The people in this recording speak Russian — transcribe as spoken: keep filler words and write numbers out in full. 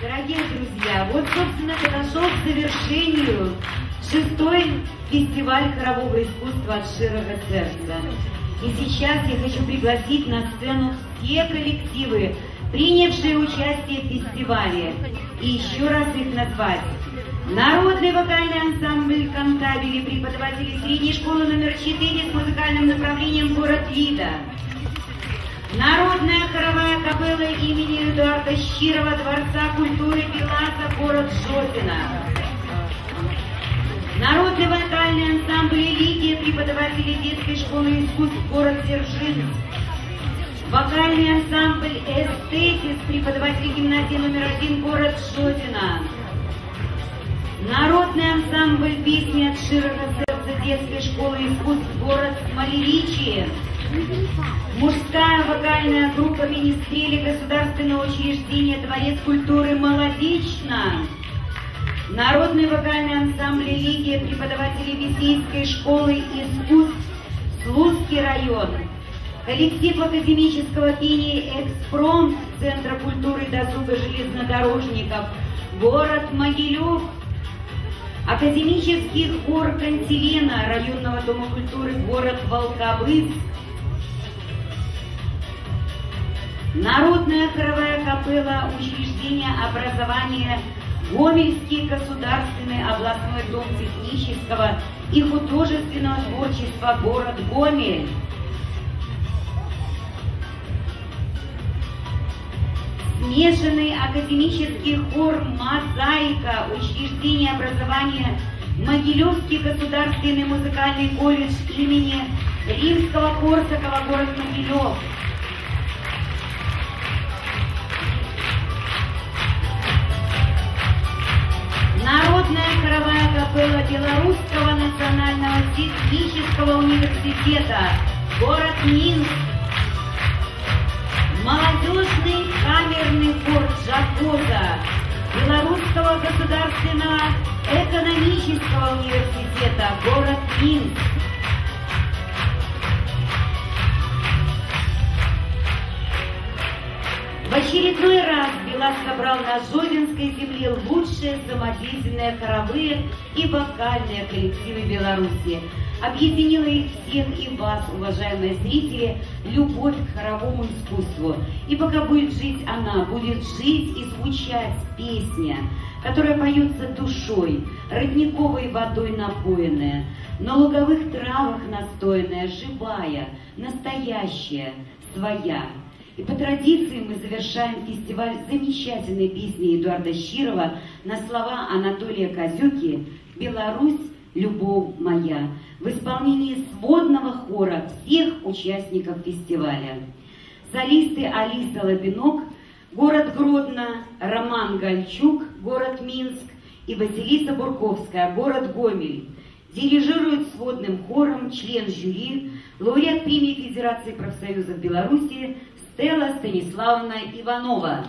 Дорогие друзья, вот, собственно, подошел к завершению шестой фестиваль хорового искусства от Широго Церца. И сейчас я хочу пригласить на сцену все коллективы, принявшие участие в фестивале, и еще раз их назвать. Народный вокальный ансамбль «Кантабили», преподаватели средней школы номер четыре с музыкальным направлением «Город Вида». Народная хоровая капелла имени Эдуарда Щирова, Дворца культуры Пиларда, город Жотина. Народный вокальный ансамбль «Лигия», преподаватели детской школы искусств, город Сержин. Вокальный ансамбль «Эстетис», преподаватель гимназии номер один, город Жодино. Народный ансамбль «Песни от Широго Церца» детской школы искусств, город Малевичиев. Мужская вокальная группа «Министрели» государственного учреждения Дворец культуры «Молодечно». Народный вокальный ансамбль «Лигия», преподаватели Весейской школы искусств, Слуцкий район. Коллектив академического пения «Экспромт» Центра культуры досуга железнодорожников, город Могилев. Академический хор «Кантилена» районного дома культуры, город Волковыск. Народная хоровая капелла учреждения образования Гомельский государственный областной дом технического и художественного творчества, город Гомель. Смешанный академический хор «Мозаика», учреждение образования Могилевский государственный музыкальный колледж имени Римского-Корсакова, город Могилев. Народная хоровая капелла Белорусского национального технического университета, город Минск. Молодежный камерный хор «ЖАКОЗА» Белорусского государственного экономического университета, город Минск. В очередной раз Белас собрал на Жодинской земле лучшие самодеятельные хоровые и вокальные коллективы Беларуси. Объединила их всех и вас, уважаемые зрители, любовь к хоровому искусству. И пока будет жить она, будет жить и звучать песня, которая поется душой, родниковой водой напоенная, на луговых травах настоянная, живая, настоящая, своя. И по традиции мы завершаем фестиваль замечательной песни Эдуарда Щирова на слова Анатолия Козюки «Беларусь, любовь моя» в исполнении сводного хора всех участников фестиваля. Солисты Алиса Лабинок, город Гродно, Роман Гальчук, город Минск, и Василиса Бурковская, город Гомель. Дирижирует сводным хором член жюри, лауреат премии Федерации профсоюзов Беларуси Стэлла Станиславна Иванова.